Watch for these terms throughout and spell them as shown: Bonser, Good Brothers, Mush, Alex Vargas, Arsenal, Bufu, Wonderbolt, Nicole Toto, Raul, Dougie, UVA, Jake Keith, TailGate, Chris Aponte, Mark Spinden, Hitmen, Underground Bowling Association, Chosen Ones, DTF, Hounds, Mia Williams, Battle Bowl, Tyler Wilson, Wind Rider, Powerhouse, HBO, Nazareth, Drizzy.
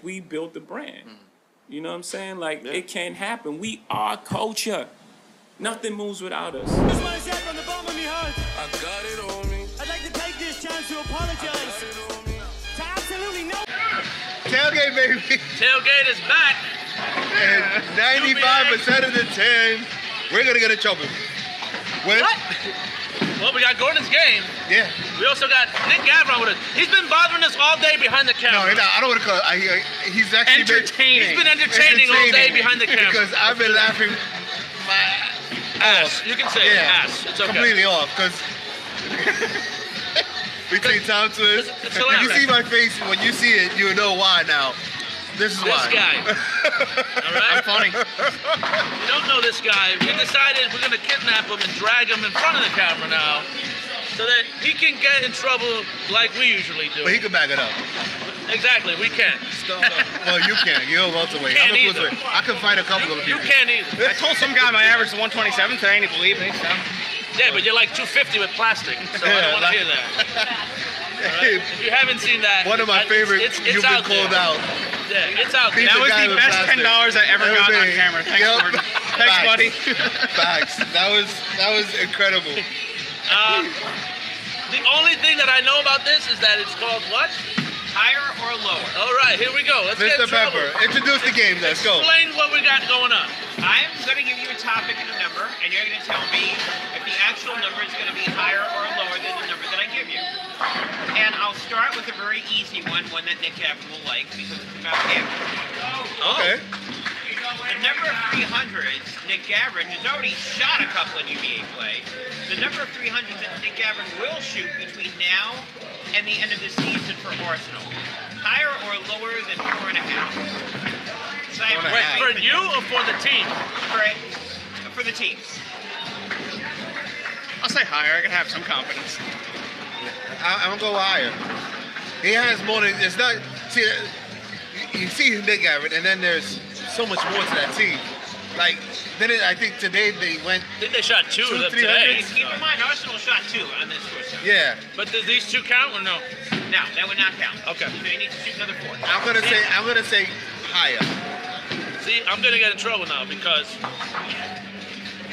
like we built the brand. Mm. You know what I'm saying? Like, yeah. It can happen. We are culture. Nothing moves without us. This one's up on the bottom of me heart. I got it on me. I'd like to take this chance to apologize. To absolutely no... Tailgate, baby. Tailgate is back. And 95% of the 10, we're going to get in trouble. With... What? Well, we got Gordon's game. Yeah. We also got Nick Gavron with us. He's been bothering us all day behind the camera. No, no, I don't want to call it. He's actually entertaining. He's been entertaining all day behind the camera. Because I've been laughing my ass. You can say ass. It's okay. Completely off. Because between time to it, you see my face. When you see it, you know why now. This is why. This guy. All right? I'm funny. You don't know this guy. We decided we're going to kidnap him and drag him in front of the camera now so that he can get in trouble like we usually do. But he can back it up. Exactly. We can't. Well, you can. You're a welterweight. I'm a cruiserweight. I can fight a couple of people. You can't either. I told some guy my average is 127 today, and he believed me. So. Yeah, but you're like 250 with plastic, so yeah, I don't want to hear that. Right? If you haven't seen that, one of my favorites. You've been called out. Yeah, it's out there. That was the best $10 I ever got on camera. Thanks, Gordon. Thanks, buddy. Facts. That was incredible. The only thing that I know about this is that it's called what? Higher or lower. All right, here we go. Let's get in trouble. Mr. Pepper, introduce the game. Let's go. Explain what we got going on. I'm going to give you a topic and a number, and you're going to tell me if the actual number is going to be higher or lower than the number that I give you. And I'll start with a very easy one that Nick Gavron will like because it's about gambling. Oh. Okay. The number of 300s, Nick Gavron has already shot a couple in UVA play. The number of 300s that Nick Gavron will shoot between now and the end of the season for Arsenal. Higher or lower than 4.5? So wait, for you or for the team? For the team. I'll say higher. I can have some confidence. I'm gonna go higher. He has more than it's not. See, you see Nick Gavron, and then there's so much more to that team. Like then I think today they went. I think they shot two of them today. Keep in mind, Arsenal shot two on this first time. Yeah. But does these two count or no? No, that would not count. Okay. So you need to shoot another four. I'm gonna say higher. See, I'm gonna get in trouble now because.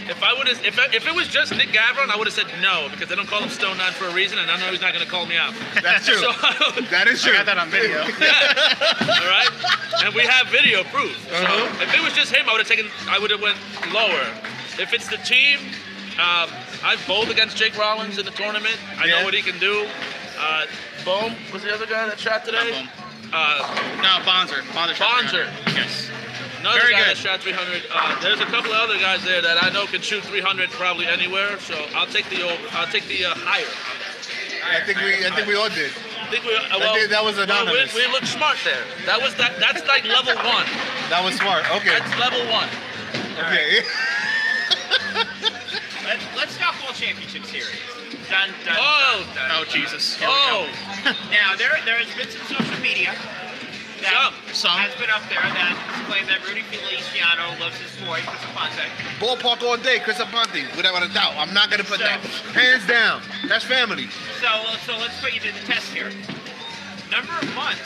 If it was just Nick Gavron, I would have said no because they don't call him Stone Nine for a reason, and I know he's not going to call me out. That's true. So, that is true. I got that on video. Yeah. All right, and we have video proof. Uh-huh. So if it was just him, I would have went lower. If it's the team, I've bowled against Jake Rollins in the tournament. I know what he can do. Boom was the other guy that shot today. Boom. No, Bonser. Bonser. Yes. Another very guy good. That shot 300. There's a couple of other guys there that I know can shoot 300 probably anywhere. So I'll take the over. I'll take the higher. I think we all did. I think we. Well, that was anonymous. We looked smart there. That was that. That's like level one. That was smart. Okay. That's level one. Okay. Let's talk World Championship Series. Dun dun. Oh. Dun, dun, dun. Oh Jesus. Oh. Now there has been some social media. Some has been up there that claimed that Rudy Feliciano loves his boy, Chris Aponte. Ballpark all day, Chris Aponte, without a doubt. I'm not going to put that. Hands down. That's family. So let's put you to the test here. Number of months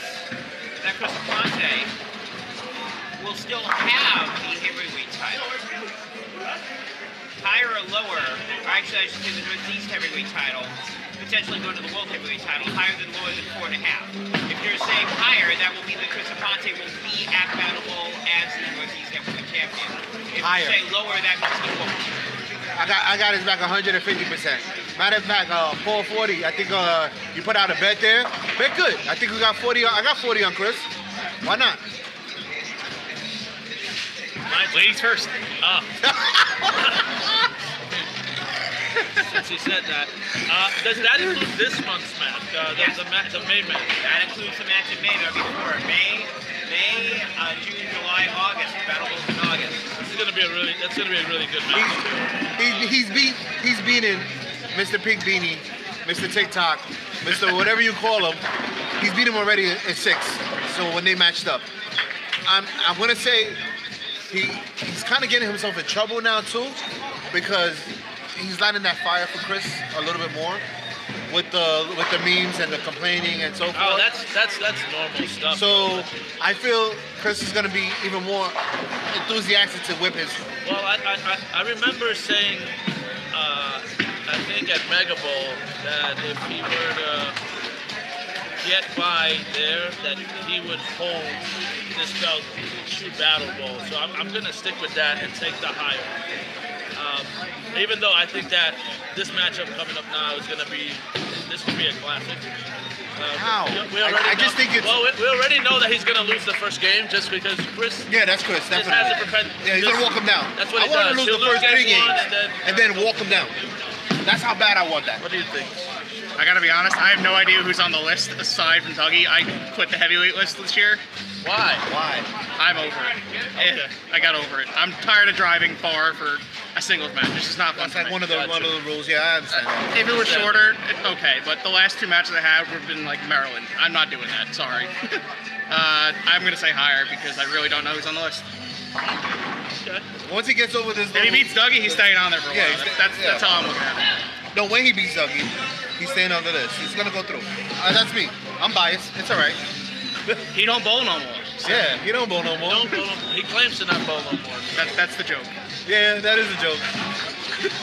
that Chris Aponte will still have the heavyweight title. Higher or lower, or actually I should say the Northeast heavyweight title, potentially going to the world heavyweight title, higher than lower than 4.5. If you're saying higher, that will mean that Chris Aponte will be at Battle Bowl as the Northeast heavyweight champion. If higher. You say lower, that means the world. I got his back 150%. Matter of fact, 440. I think you put out a bet there. Bet good. I think we got 40. I got 40 on Chris. Why not? Ladies first. Since he said that. Does that include this month's match? The May match? That includes the match in May. That'll be before May, June, July, August. Battle Bowls in August. That's gonna be a really good match. He's beating Mr. Pink Beanie, Mr. TikTok, Mr. whatever you call him. He's beat him already at 6. So when they matched up, I'm gonna say. He's kind of getting himself in trouble now, too, because he's lighting that fire for Chris a little bit more. with the memes and the complaining and so forth. Oh, that's normal stuff. So I feel Chris is going to be even more enthusiastic to whip his. Well, I remember saying I think at Mega Bowl that if he were to get by there, that he would hold this belt to Battle Bowl. So I'm going to stick with that and take the higher. Even though I think that this matchup coming up now is going to be, this could be a classic. How? We already know that he's going to lose the first game just because Chris. Yeah, that's Chris. That's has a he's going to walk him down. That's what he does. I want to lose the first three games and then walk him down. That's how bad I want that. What do you think? I gotta be honest, I have no idea who's on the list aside from Dougie. I quit the heavyweight list this year. Why? I'm over it. Okay. I got over it. I'm tired of driving far for a singles match. This is not fun. That's like one of the rules. Yeah, I understand. If it were shorter, okay. But the last two matches I had would have been like Maryland. I'm not doing that. Sorry. I'm gonna say higher because I really don't know who's on the list. Okay. Once he gets over this, if he beats Dougie, he's staying on there for a while. That's how I'm looking at it. No, when he beats Dougie, he's staying under this. He's gonna go through. That's me. I'm biased. It's all right. He don't bowl no more. So. Yeah, he don't bowl no more. He claims to not bowl no more. That's the joke. Yeah, that is the joke.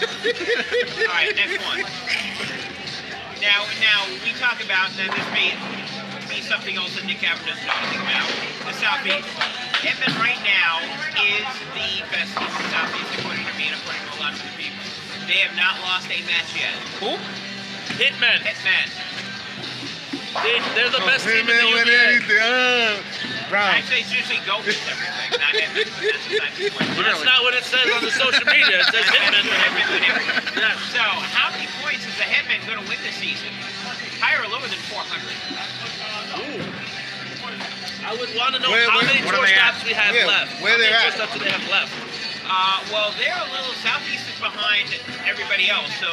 All right, next one. Now we talk about that. This may be something else that Nick Gavron doesn't know anything about. The Southeast. Hitman right now is the best in the Southeast, according to me and according to a lot of the people. They have not lost a match yet. Who? Hitmen. They're the best team in the UBA. Actually, it's usually go with everything, not Hitmen. That's not what it says on the social media. It says Hitmen with everything. Yeah. So, how many points is the Hitmen going to win this season? Higher or lower than 400? Ooh. I would want to know how many tour stops we have left. Where are they at? How many tour stops do they have left? Well, they're a little Southeast is behind everybody else, so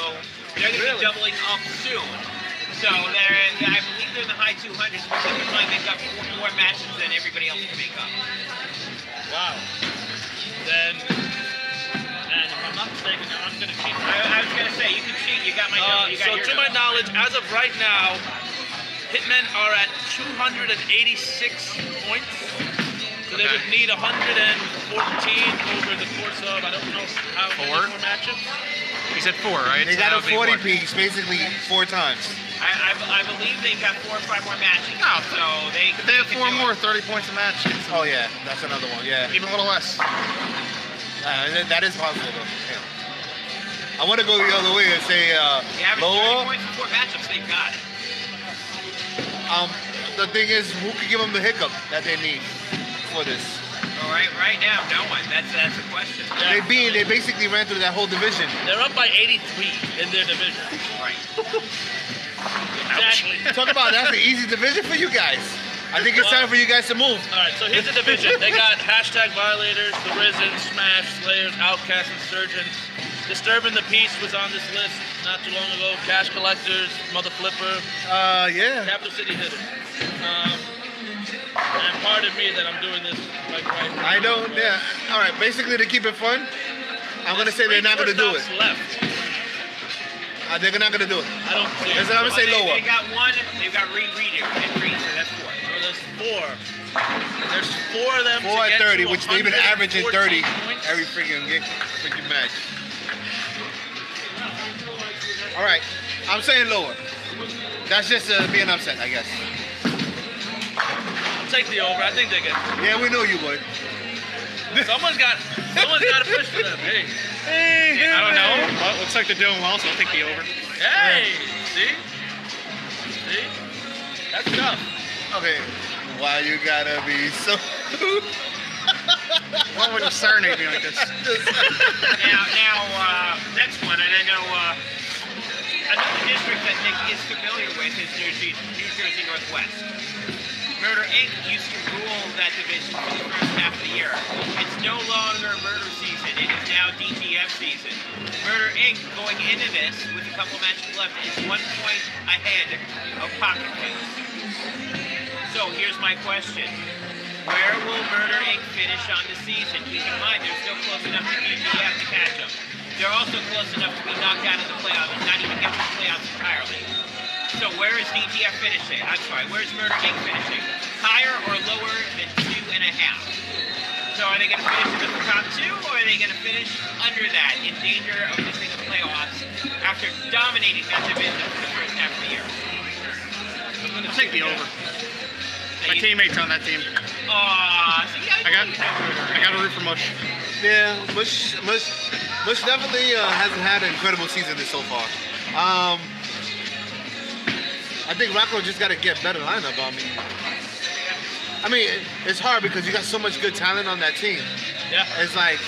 they're going to be doubling up soon. So I believe they're in the high 200s, which is why they've got more matches than everybody else can make up. Wow. Then if I'm not mistaken, I'm going to cheat. I was going to say, you can cheat. You got my knowledge. So to my knowledge, as of right now, Hitmen are at 286 points. So they would need 114 over the course of, I don't know how many more matches. He said 4, right? They got a 40 piece basically 4 times. I believe they've got 4 or 5 more matches. No, so they have 4 more, 30 points a match. Oh yeah, that's another one. Yeah, even a little less. That is possible though. Yeah. I want to go the other way and say lower. 30 points in 4 matchups they've got. The thing is, who could give them the hiccup that they need? This. All right, right now, no one. That's the question. Yeah. They basically ran through that whole division. They're up by 83 in their division. Right. Exactly. Talk about that's an easy division for you guys. I think it's time for you guys to move. All right, so here's the division. They got hashtag Violators, The Risen, Smash, Slayers, Outcasts, Insurgents. Disturbing the Peace was on this list not too long ago. Cash Collectors, Mother Flipper. Yeah. Capital City Hitters. And part of me that I'm doing this like right now. I know, yeah. All right, basically to keep it fun, I'm going to say they're not going to do it. Left. They're not going to do it. I don't see it. I'm going to say lower. They got one, they've got Redo and Reed, so that's 4. So there's 4. There's 4 of them. 4 at 30, which they've been averaging 30 points. Every freaking game, freaking match. All right, I'm saying lower. That's just being upset, I guess. Take the over. I think they get it. Yeah, we know you would. Someone's got to push for them. Hey. Hey, I don't know. Well, looks like they're doing well, so I'll take the over. Hey, see? That's tough. Okay. Why you gotta be so? Why would you surname me like this? Now, next one, and I know. Another district that Nick is familiar with is New Jersey Northwest. Murder Inc. used to rule that division for the first half of the year. It's no longer Murder season. It is now DTF season. Murder Inc. going into this with a couple matches left is 1 point ahead of Pocket Pins. So here's my question. Where will Murder Inc. finish on the season? Keep in mind, they're still close enough to DTF to catch them. They're also close enough to be knocked out of the playoffs and not even get to the playoffs entirely. So where is DTF finishing? I'm sorry, where's Murder Inc. finishing? Higher or lower than 2.5? So are they going to finish in the top two, or are they going to finish under that, in danger of missing the playoffs after dominating that division for the first half of the year? I'm going to take the over. My teammates on that team. So yeah, I got to root for Mush. Yeah, Mush definitely hasn't had an incredible season so far. I think Rocco just got to get better lineup. I mean, it's hard because you got so much good talent on that team. Yeah. It's like,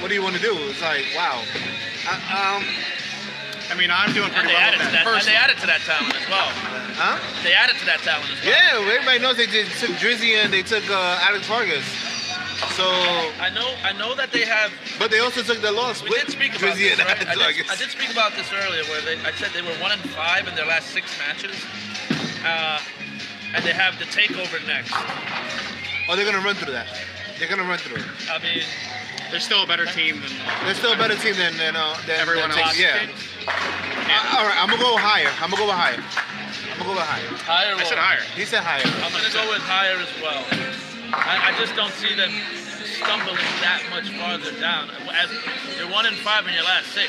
what do you want to do? It's like, wow. I mean, I'm doing pretty well with that. And they added to that talent as well. Huh? They added to that talent as well. Yeah, everybody knows they took Drizzy and they took Alex Vargas. So I know that they have. But they also took the loss with Drizzy and Alex Vargas. I did speak about this earlier, where I said they were 1-5 in their last 6 matches, and they have the takeover next. Oh, they're gonna run through that. They're gonna run through it. I mean, they're still a better team than. Than everyone else. Yeah. All right, I'm gonna go higher. I'm gonna go with higher. Higher. I said higher. He said higher. I'm gonna go with higher as well. I just don't see them stumbling that much farther down. As you're 1-5 in your last 6.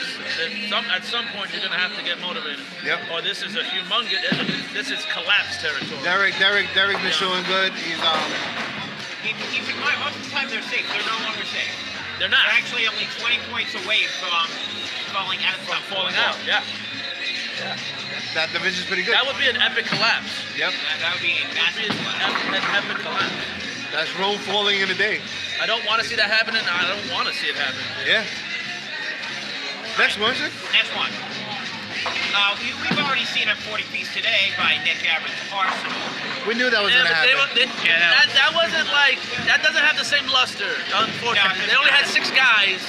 At some point, you're going to have to get motivated. Yep. Or this is a humongous. This is collapse territory. Derek's been showing good. He's Keep in mind, most of the time they're safe. They're no longer safe. They're not. They're actually only 20 points away from falling out. Yeah. That division's pretty good. That would be an epic collapse. Yep. That would be a massive collapse. An epic collapse. That's Rome falling in a day. I don't want to see that happening. I don't want to see it happen. Yeah. Next one, sir. Next one. We've already seen a 40-piece today by Nick Gavron of Arsenal. We knew that was going to happen. That wasn't like, that doesn't have the same luster, unfortunately. They only had 6 guys.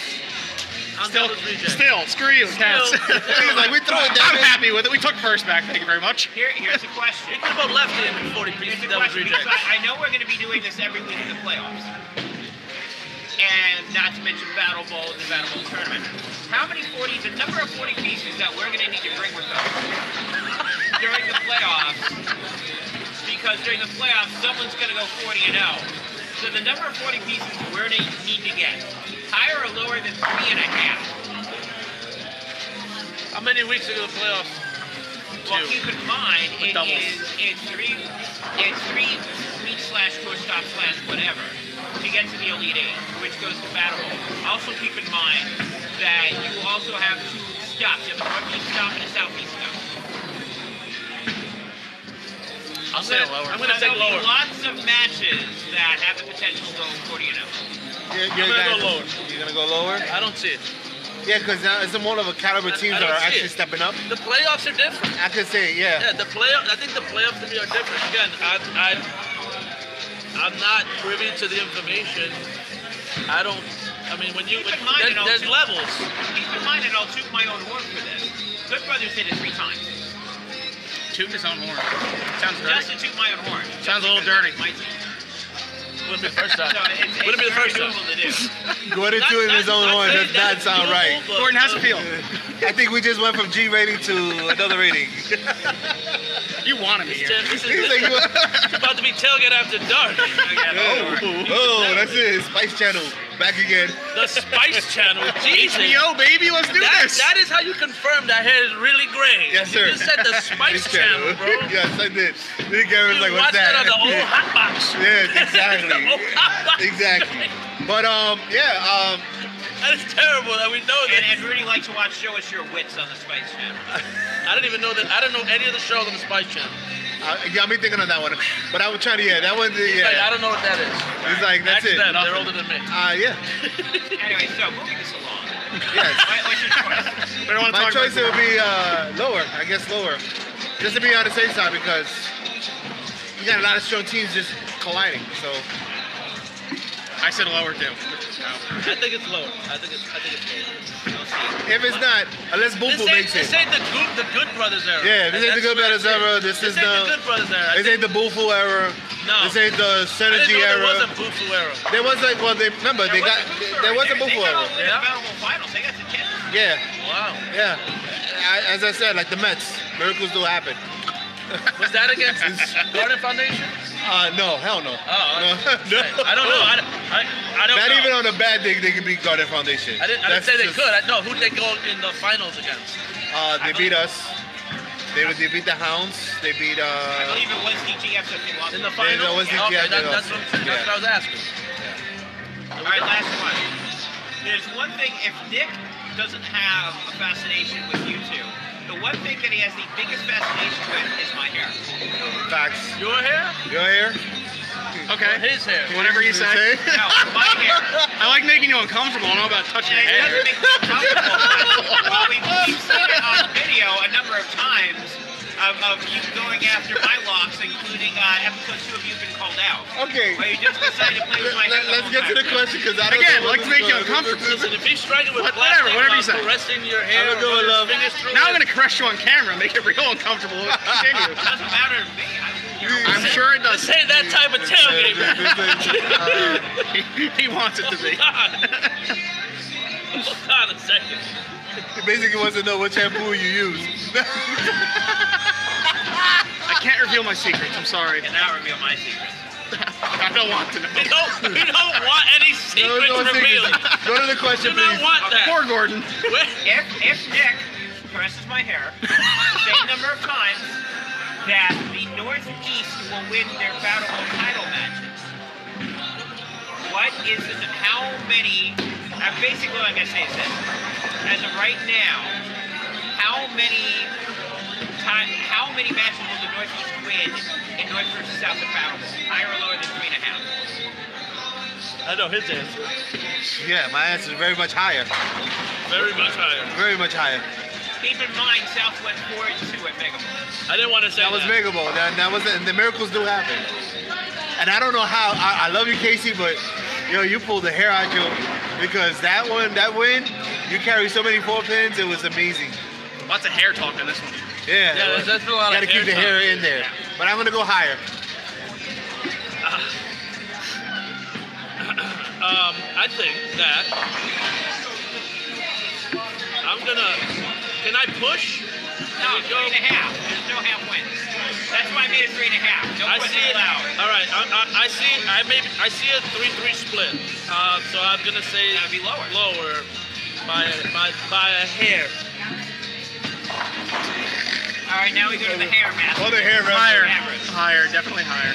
Still, screw you, Cats. Like, we threw it down. I'm happy with it. We took first back. Thank you very much. Here's the question. We could have both left in 40 pieces. I know we're going to be doing this every week in the playoffs. And not to mention Battle Bowl and the Battle Bowl tournament. How many 40s, the number of 40 pieces that we're going to need to bring with us during the playoffs? Because during the playoffs, someone's going to go 40-0. So the number of 40 pieces where they need to get, higher or lower than 3.5. How many weeks ago the playoffs? Well, keep in mind it's three weeks /push-stop whatever to get to the Elite Eight, which goes to Battle Bowl. Also keep in mind that you also have 2 stops, you have a Northeast stop and a Southeast stop. I'm gonna say lower. Lots of matches that have the potential to go 40-0. You're gonna go lower. You're gonna go lower? I don't see it. Yeah, because it's more of a caliber teams that are actually stepping up. The playoffs are different. I could say, yeah. Yeah, I think the playoffs to me are different. Again, I'm not privy to the information. There's levels. Keep in mind, and I'll toot my own horn for this. Good Brothers did it 3 times. Toot his own horn. Sounds dirty. Just to toot my own horn. Sounds a little dirty. Wouldn't be the first time. Wouldn't be the first time. Gordon tooting his own horn does not sound right. Gordon has to feel. I think we just went from G rating to another rating. You want to be here. It's about to be tailgate after dark. Oh, that's it. Spice Channel. Back again. The Spice Channel. Jesus. HBO, baby, let's do this. That is how you confirm that hair is really gray. Yes, sir. You just said the Spice Channel, bro. Yes, I did. Gary was like, what's that? You watched it on the old hot box. Yeah, exactly. The old hot box. Exactly. But, that is terrible that we know that. And Rudy likes to watch Show Us Your Wits on the Spice Channel. I didn't even know that. I don't know any of the shows on the Spice Channel. Yeah, I'm thinking on that one, but I was trying to. Yeah, that one. Yeah, like, I don't know what that is. He's like, that's it. That, they're older than me. Yeah. Anyway, so moving this along. Yes. What's your choice? My choice would be lower. I guess lower, just to be on the safe side because you got a lot of strong teams just colliding. So I said lower too. I think it's lower. I think it's lower. If it's not, unless Bufu makes it. This ain't the Good Brothers era. Yeah, this ain't the Good Brothers era. This ain't the Good Brothers era. This ain't the Bufu era. No. This ain't the Synergy era. There wasn't Bufu era. There wasn't. Well, remember they got. There wasn't Bufu era. They got all the finals. They got the 10. Yeah. Wow. Yeah. As I said, like the Mets, miracles do happen. Was that against Garden Foundation? No, hell no. No. I don't know. I don't know. Not even on a bad day they could beat Garden Foundation. I didn't say they could. No, who did they go in the finals against? They beat us. They beat the Hounds. They beat. I believe it was DGF that they lost in the finals. No, it was DGF. Yeah, okay, that's what I was asking. Yeah. All right, last one. There's one thing. If Nick doesn't have a fascination with you two, the one thing that he has the biggest fascination with is my hair. Facts. Your hair? Your hair? Okay. Well, his hair. Whatever you say. No, my hair. I like making you uncomfortable. I don't know about touching your hair. It doesn't make you uncomfortable. Well, we've seen it on video a number of times of you going after my locks, including episode 2 of You've Been Called Out. Okay. Well, you just decided to play with my hair. Let's get to the question, because I don't know. Again, like to make you uncomfortable. Listen, if you strike it with plastic, whatever you say. Caressing your hair. Now I'm going to crush you on camera, make it real uncomfortable. Continue. It doesn't matter to me. I'm sure it does. This ain't that type of tailgate, man. He wants it to be. Hold on a second. He basically wants to know what shampoo you use. I can't reveal my secrets. I'm sorry. You cannot reveal my secrets. I don't want to know. You don't want any secrets revealed. Go to the question, please. You don't want that. Poor Gordon. If Nick caresses my hair the same number of times that the Northeast will win their Battle Bowl title matches. What is it? How many? Basically, what I'm gonna say is this: as of right now, how many matches will the Northeast win in North versus South of Battle Bowl? Higher or lower than 3.5? I know his answer. Yeah, my answer is very much higher. Very much higher. Very much higher. Keep in mind, South went 4-2 at Mega Bowl. I didn't want to say that. Was Mega Bowl. That was it. The miracles do happen. And I don't know how. I love you, Casey, but yo, you pulled the hair out of you because that win, you carry so many 4 pins. It was amazing. Lots of hair talk on this one. Yeah. That's a lot. Got to keep the hair in there. Yeah. But I'm gonna go higher. I think that I'm gonna. Can I push? No, 3.5. There's no half wins. That's why I made a 3.5. No question allowed. All right, I see. I see a 3-3 split. So I'm gonna say that'd be lower. Lower by a hair. All right, now we go to the hair math. Well, the hair higher, average. Higher, definitely higher.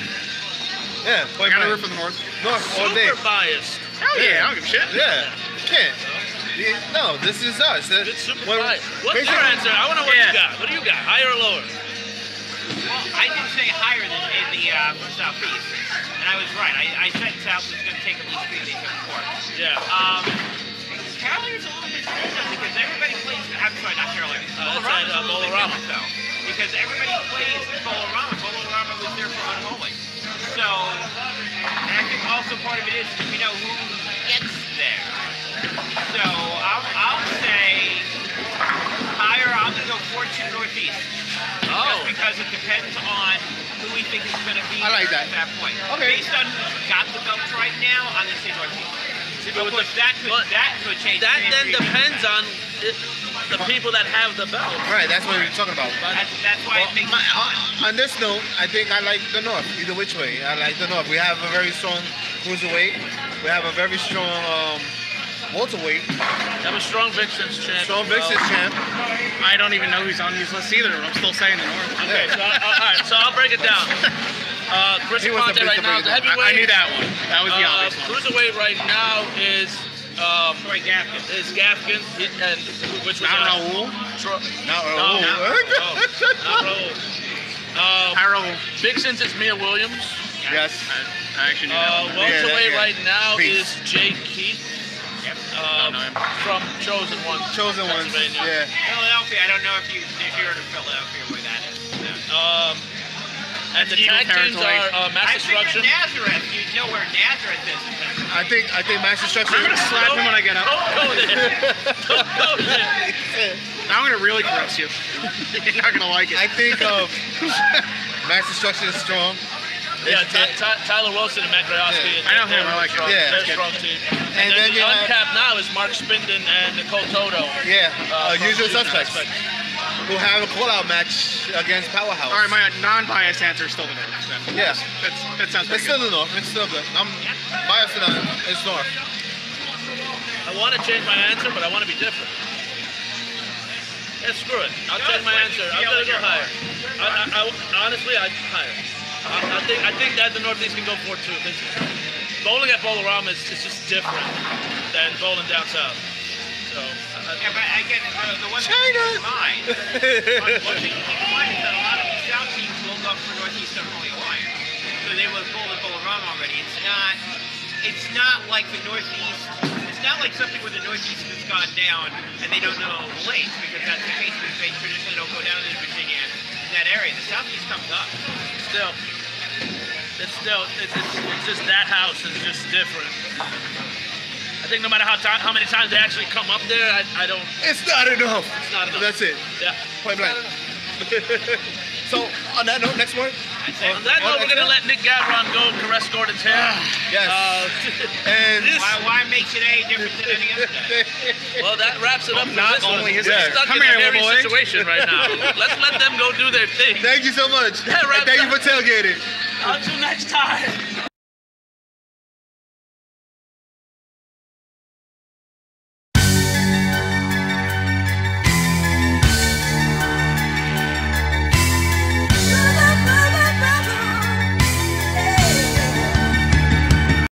Yeah, I gotta root for the North all day. Super biased. Hell yeah, I don't give a shit. Yeah, can't. No, this is us. It's super high. What's your answer? I want to know what you got. What do you got? Higher or lower? Well, I did say higher than in the Southeast, and I was right. I said South was going to take at least 3, they took 4. Yeah. Carolina's a little bit different because everybody plays. I'm sorry, not Carolina. Bolarama's a little bit different though, because everybody plays Bolarama. Bolarama was there for Unholy. So, and I think also part of it is we know who gets there. So I'll say higher. I'm gonna go 4-2 Northeast. Oh. Just because it depends on who we think is gonna be at that point. Okay. Based on who's got the belts right now, I'm gonna say Northeast. Of course, that could change. That then depends on the people that have the belt. Right. That's what we're talking about. That's why I think. On this note, I think I like the North. Either which way, I like the North. We have a very strong cruiserweight. We have a very strong. Multiweight. That was Strong Vixen's champ. Strong Vixen's champ. I don't even know who's on these lists either. I'm still saying the North. Okay, so alright, so I'll break it down. Chris Aponte right now is heavyweight. I knew that one. That was the obvious one. Cruiserweight right now is Troy Gafkin. Is Gafkin. Which was not Raul. Not Raul. Vixen's is Mia Williams. Yes. I actually knew that one. Welterweight right now is Jake Keith. From Chosen Ones. Chosen Ones, yeah. Philadelphia, I don't know if you heard of Philadelphia where that is. No. And the tag teams are Max Destruction. I figured Nazareth, you know where Nazareth is. I think Max Destruction. I'm going to slap him when I get up. Don't go there. Don't go there. Now I'm going to really caress you. You're not going to like it. I think Max Destruction is strong. Yeah, Tyler Wilson and Matt Graoski. Yeah. I know him. I like him. Yeah, they're strong team. And then the uncapped now is Mark Spinden and Nicole Toto. Yeah, usual suspects. We'll have a pull-out match against Powerhouse. All right, my non-biased answer is still the North. Then. Yeah. That sounds pretty good. It's still the North. It's still good. I'm biased to that. It's North. I want to change my answer, but I want to be different. Yeah, screw it. I'll change my answer. I'm going to go higher. Honestly, I'd go higher. I think that the Northeast can go for two. Bowling at Bolarama is just different than bowling down south. So, yeah, but again, the one thing to mind, one thing to keep in mind is that a lot of these South teams will go up for Northeastern Holy Alliance. So they would have bowled at Bolarama already. It's not like the Northeast, it's not like something where the Northeast has gone down and they don't know the lanes, because that's the case. They traditionally don't go down into Virginia in that area. The Southeast comes up. It's just that house is just different. I think no matter how many times they actually come up there, I don't... It's not enough. It's not enough. That's it. Yeah. Point blank. So, on that note, next one? On that note, we're going to let Nick Gavron go caress Gordon's hair. Yes. And why make today different than any other day? Well, that wraps it up for this one. We're stuck in a hairy situation right now. Let's let them go do their thing. Thank you so much. Thank you for tailgating. Until next time.